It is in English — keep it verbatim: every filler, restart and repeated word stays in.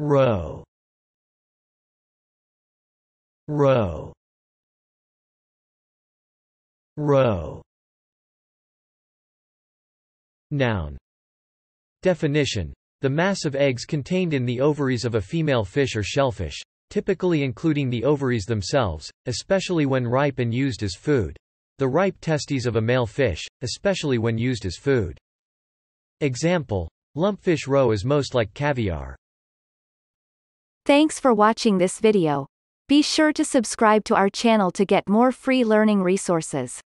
row, row, row. Noun. Definition. The mass of eggs contained in the ovaries of a female fish or shellfish, typically including the ovaries themselves, especially when ripe and used as food. The ripe testes of a male fish, especially when used as food. Example. Lumpfish roe is most like caviar. Thanks for watching this video. Be sure to subscribe to our channel to get more free learning resources.